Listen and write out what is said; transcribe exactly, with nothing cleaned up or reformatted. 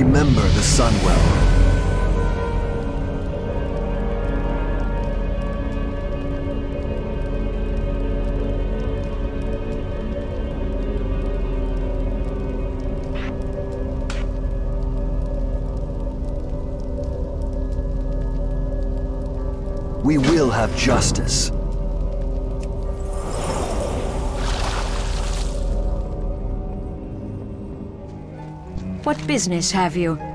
remember the Sunwell. We will have justice. What business have you?